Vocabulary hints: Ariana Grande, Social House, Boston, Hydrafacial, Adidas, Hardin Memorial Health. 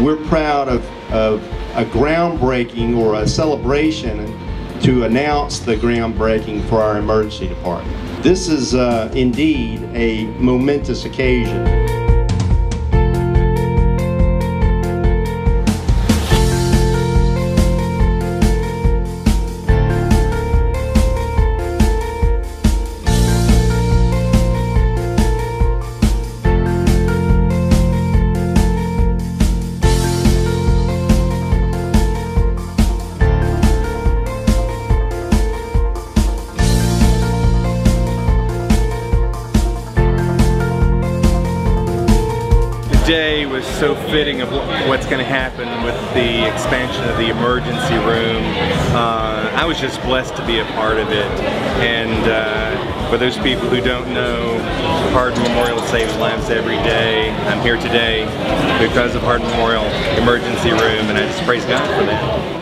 we're proud of a groundbreaking, or a celebration to announce the groundbreaking for our emergency department. This is indeed a momentous occasion. Today was so fitting of what's going to happen with the expansion of the emergency room. I was just blessed to be a part of it, and for those people who don't know, Hardin Memorial saves lives every day. I'm here today because of Hardin Memorial Emergency Room, and I just praise God for that.